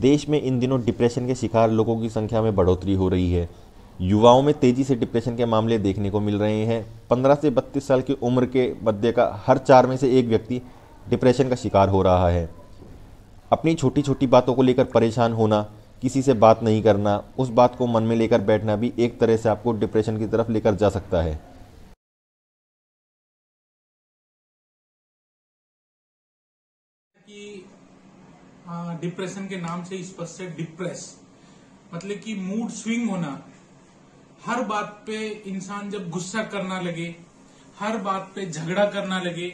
देश में इन दिनों डिप्रेशन के शिकार लोगों की संख्या में बढ़ोतरी हो रही है। युवाओं में तेज़ी से डिप्रेशन के मामले देखने को मिल रहे हैं। 15 से 32 साल की उम्र के मध्य का हर 4 में से एक व्यक्ति डिप्रेशन का शिकार हो रहा है। अपनी छोटी छोटी बातों को लेकर परेशान होना, किसी से बात नहीं करना, उस बात को मन में लेकर बैठना भी एक तरह से आपको डिप्रेशन की तरफ लेकर जा सकता है। कि डिप्रेशन के नाम से स्पष्ट है, डिप्रेस मतलब कि मूड स्विंग होना। हर बात पे इंसान जब गुस्सा करना लगे, हर बात पे झगड़ा करना लगे,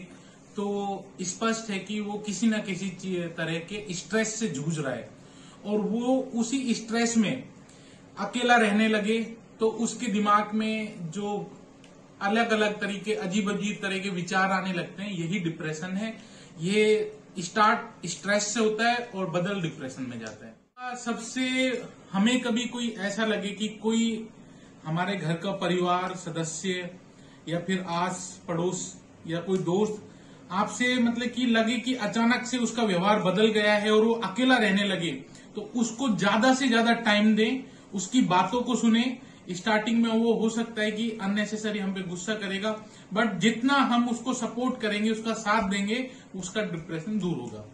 तो स्पष्ट है कि वो किसी ना किसी तरह के स्ट्रेस से जूझ रहा है। और वो उसी स्ट्रेस में अकेला रहने लगे तो उसके दिमाग में जो अलग अलग तरीके अजीब अजीब तरह के विचार आने लगते हैं, यही डिप्रेशन है। ये स्टार्ट स्ट्रेस से होता है और बदल डिप्रेशन में जाता है। सबसे हमें कभी कोई ऐसा लगे कि कोई हमारे घर का परिवार सदस्य या फिर आस पड़ोस या कोई दोस्त आपसे मतलब कि लगे कि अचानक से उसका व्यवहार बदल गया है और वो अकेला रहने लगे, तो उसको ज्यादा से ज्यादा टाइम दें, उसकी बातों को सुने। स्टार्टिंग में वो हो सकता है कि अननेसेसरी हम पे गुस्सा करेगा, बट जितना हम उसको सपोर्ट करेंगे, उसका साथ देंगे, उसका डिप्रेशन दूर होगा।